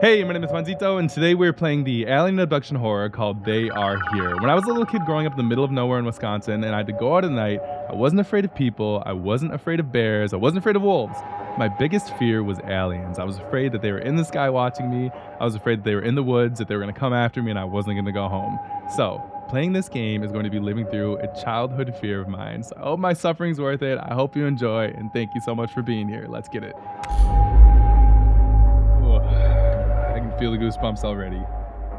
Hey, my name is Fonzito, and today we're playing the alien abduction horror called They Are Here. When I was a little kid growing up in the middle of nowhere in Wisconsin, and I had to go out at night, I wasn't afraid of people, I wasn't afraid of bears, I wasn't afraid of wolves. My biggest fear was aliens. I was afraid that they were in the sky watching me, I was afraid that they were in the woods, that they were going to come after me, and I wasn't going to go home. So, playing this game is going to be living through a childhood fear of mine. So I hope my suffering's worth it, I hope you enjoy, and thank you so much for being here. Let's get it. Feel the goosebumps already.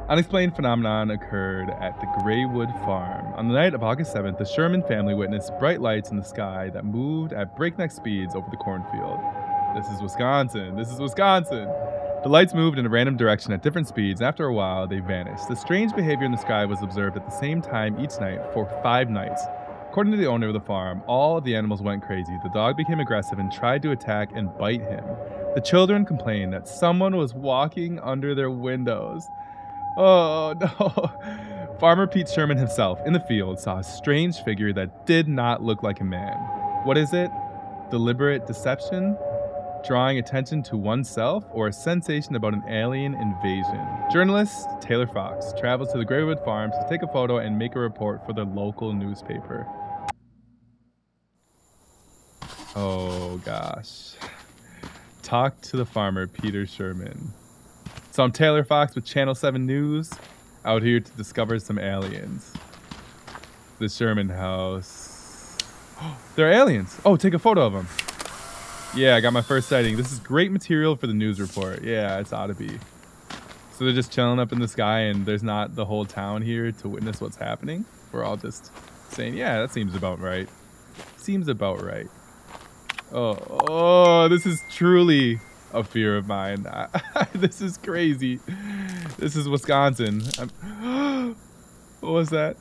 Unexplained phenomenon occurred at the Grayswood Farm. On the night of August 7th, the Sherman family witnessed bright lights in the sky that moved at breakneck speeds over the cornfield. This is Wisconsin. This is Wisconsin. The lights moved in a random direction at different speeds. After a while, they vanished. The strange behavior in the sky was observed at the same time each night for 5 nights. According to the owner of the farm, all of the animals went crazy. The dog became aggressive and tried to attack and bite him. The children complained that someone was walking under their windows. Oh no. Farmer Pete Sherman himself, in the field, saw a strange figure that did not look like a man. What is it? Deliberate deception? Drawing attention to oneself? Or a sensation about an alien invasion? Journalist Taylor Fox travels to the Grayswood Farm to take a photo and make a report for the local newspaper. Oh gosh. Talk to the farmer, Peter Sherman. So I'm Taylor Fox with Channel 7 News, out here to discover some aliens. The Sherman house. Oh, they're aliens. Oh, take a photo of them. Yeah, I got my first sighting. This is great material for the news report. Yeah, it's ought to be. So they're just chilling up in the sky and there's not the whole town here to witness what's happening. We're all just saying, yeah, that seems about right. Seems about right. Oh, this is truly a fear of mine. This is crazy. This is Wisconsin. What was that?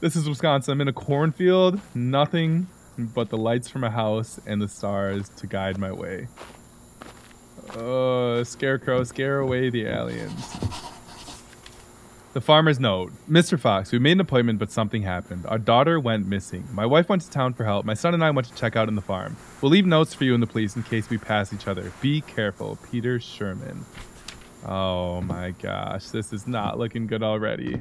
This is Wisconsin. I'm in a cornfield. Nothing but the lights from a house and the stars to guide my way. Scarecrow, scare away the aliens. The farmer's note. Mr. Fox, we made an appointment, but something happened. Our daughter went missing. My wife went to town for help. My son and I went to check out on the farm. We'll leave notes for you and the police in case we pass each other. Be careful. Peter Sherman. Oh my gosh. This is not looking good already.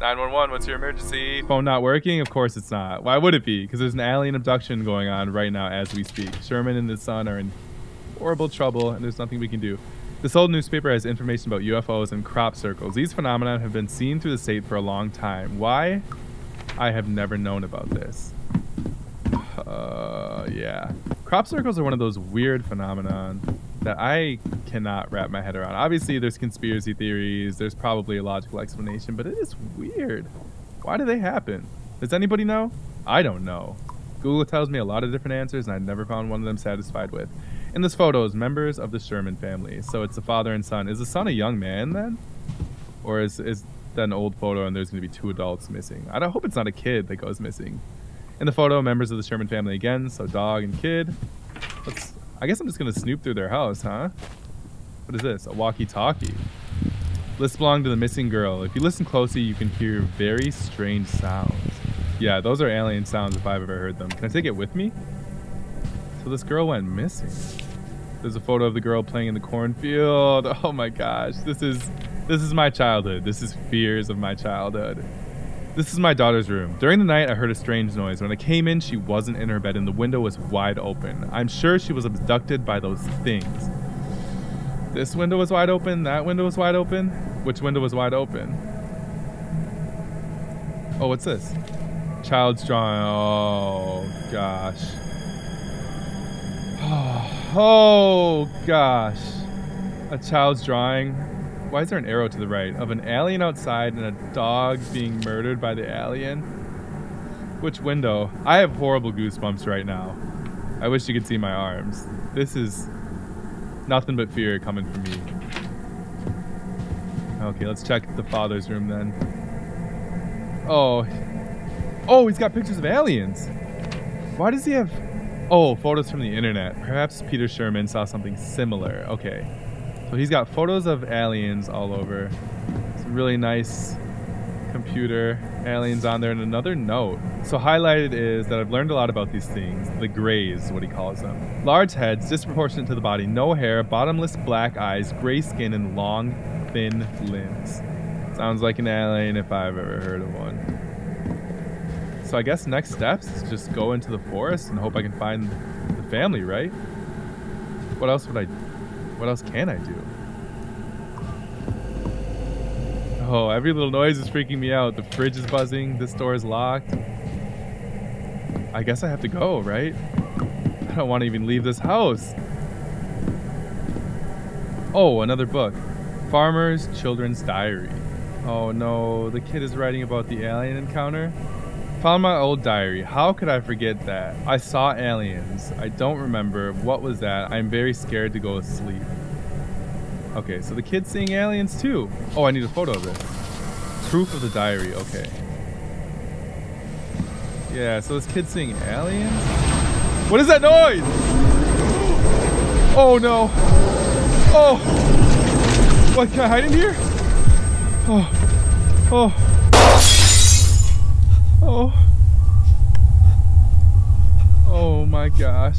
911, what's your emergency? Phone not working? Of course it's not. Why would it be? Because there's an alien abduction going on right now as we speak. Sherman and his son are in horrible trouble and there's nothing we can do. This old newspaper has information about UFOs and crop circles. These phenomena have been seen through the state for a long time. Why? I have never known about this. Yeah. Crop circles are one of those weird phenomena that I cannot wrap my head around. Obviously, there's conspiracy theories. There's probably a logical explanation, but it is weird. Why do they happen? Does anybody know? I don't know. Google tells me a lot of different answers, and I've never found one of them satisfied with. In this photo is members of the Sherman family. So it's the father and son. Is the son a young man then? Or is that an old photo and there's going to be 2 adults missing? I hope it's not a kid that goes missing. In the photo, members of the Sherman family again. So dog and kid. I guess I'm just going to snoop through their house, huh? What is this? A walkie-talkie. Lists belong to the missing girl. If you listen closely, you can hear very strange sounds. Yeah, those are alien sounds if I've ever heard them. Can I take it with me? So this girl went missing. There's a photo of the girl playing in the cornfield. Oh my gosh, this is my childhood. This is fears of my childhood. This is my daughter's room. During the night, I heard a strange noise. When I came in, she wasn't in her bed and the window was wide open. I'm sure she was abducted by those things. This window was wide open, that window was wide open. Which window was wide open? Oh, what's this? Child's drawing, oh gosh. Oh gosh, a child's drawing. Why is there an arrow to the right of an alien outside and a dog being murdered by the alien? Which window? I have horrible goosebumps right now. I wish you could see my arms. This is nothing but fear coming from me. Okay, let's check the father's room then. Oh, he's got pictures of aliens. Why does he have? Oh, photos from the internet. Perhaps Peter Sherman saw something similar. Okay. So he's got photos of aliens all over. Some really nice computer, aliens on there, and another note. So highlighted is that I've learned a lot about these things. The Grays, what he calls them. Large heads, disproportionate to the body, no hair, bottomless black eyes, gray skin, and long, thin limbs. Sounds like an alien if I've ever heard of one. So I guess next steps is just go into the forest and hope I can find the family, right? What else can I do? Oh, every little noise is freaking me out. The fridge is buzzing. This door is locked. I guess I have to go, right? I don't want to even leave this house. Oh, another book. Farmer's Children's Diary. Oh no, the kid is writing about the alien encounter. Found my old diary. How could I forget that? I saw aliens. I don't remember. What was that? I'm very scared to go to sleep. Okay, so the kid's seeing aliens too. Oh, I need a photo of this. Proof of the diary, okay. Yeah, so this kid's seeing aliens? What is that noise? Oh no. Oh. What, can I hide in here? Oh. Oh. Oh. Oh my gosh.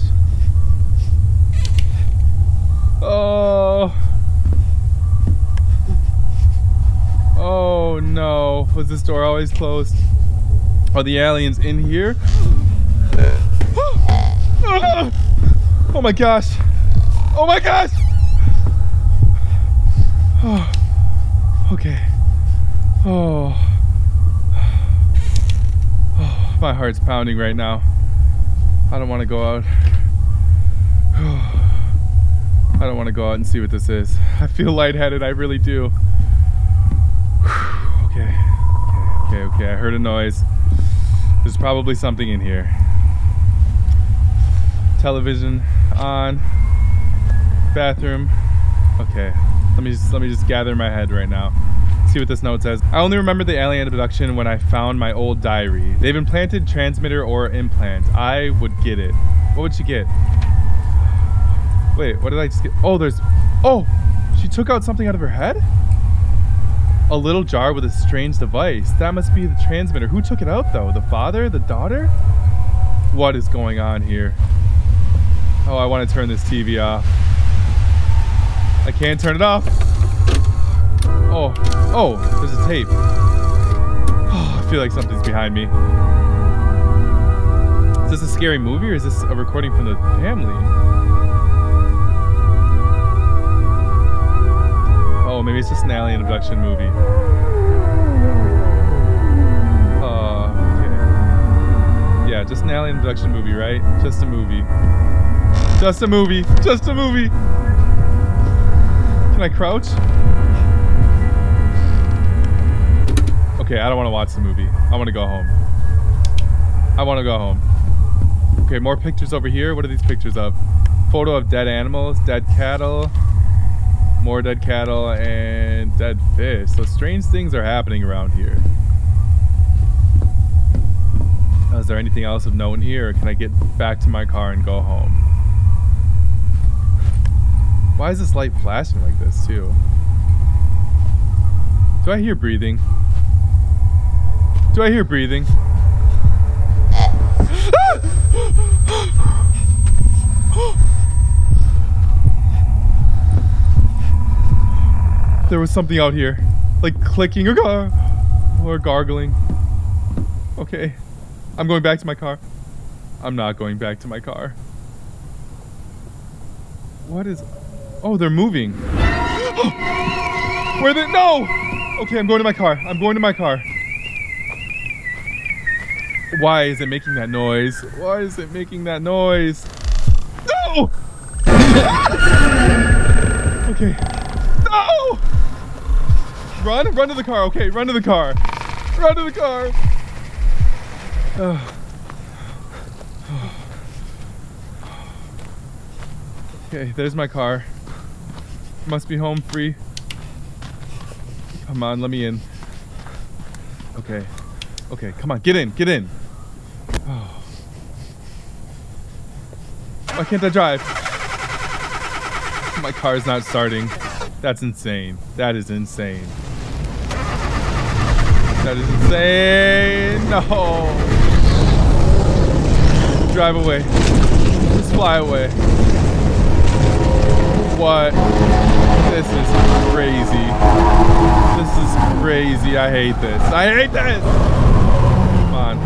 Oh. Oh no, was this door always closed? Are the aliens in here? Oh my gosh. Oh my gosh. Oh. Okay. Oh. Oh. My heart's pounding right now. I don't want to go out. I don't want to go out and see what this is. I feel lightheaded, I really do. Okay, I heard a noise. There's probably something in here. Television on. Bathroom. Okay, let me just gather my head right now. See what this note says. I only remember the alien abduction when I found my old diary. They've implanted transmitter or implant. I would get it. What would she get? Wait, what did I just get? Oh, there's... Oh! She took out something out of her head? A little jar with a strange device. That must be the transmitter. Who took it out though? The father? The daughter? What is going on here? Oh, I want to turn this TV off. I can't turn it off. Oh, oh, there's a tape. Oh, I feel like something's behind me. Is this a scary movie or is this a recording from the family? Maybe it's just an alien abduction movie. Okay. Yeah, just an alien abduction movie, right? Just a movie. Just a movie. Just a movie. Can I crouch? Okay, I don't want to watch the movie. I want to go home. I want to go home. Okay, more pictures over here. What are these pictures of? Photo of dead animals, dead cattle. More dead cattle and dead fish. So strange things are happening around here. Is there anything else of note in here, or can I get back to my car and go home? Why is this light flashing like this too? Do I hear breathing? Do I hear breathing? There was something out here, like clicking or gargling. Okay, I'm going back to my car. I'm not going back to my car. What is... Oh, they're moving. Where they... No! Okay, I'm going to my car. I'm going to my car. Why is it making that noise? Why is it making that noise? No! Okay. No! Run! Run to the car, okay, run to the car. Run to the car! Okay, there's my car. Must be home free. Come on, let me in. Okay. Okay, come on, get in, get in. Oh. Why can't I drive? My car's not starting. That's insane. That is insane. That is insane. No. Drive away. Just fly away. What? This is crazy. This is crazy. I hate this. I hate this. Come on.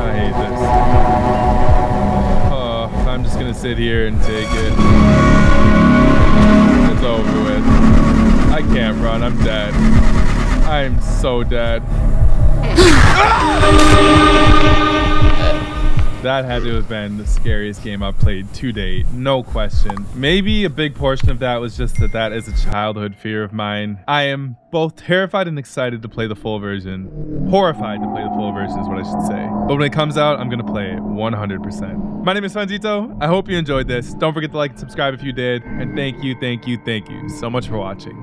I hate this. Oh, I'm just gonna sit here and take it. It's over with. I can't run. I'm dead. I am so dead. That had to have been the scariest game I've played to date, no question. Maybe a big portion of that was just that is a childhood fear of mine. I am both terrified and excited to play the full version. Horrified to play the full version is what I should say. But when it comes out, I'm gonna play it 100%. My name is Fonzito. I hope you enjoyed this. Don't forget to like and subscribe if you did. And thank you so much for watching.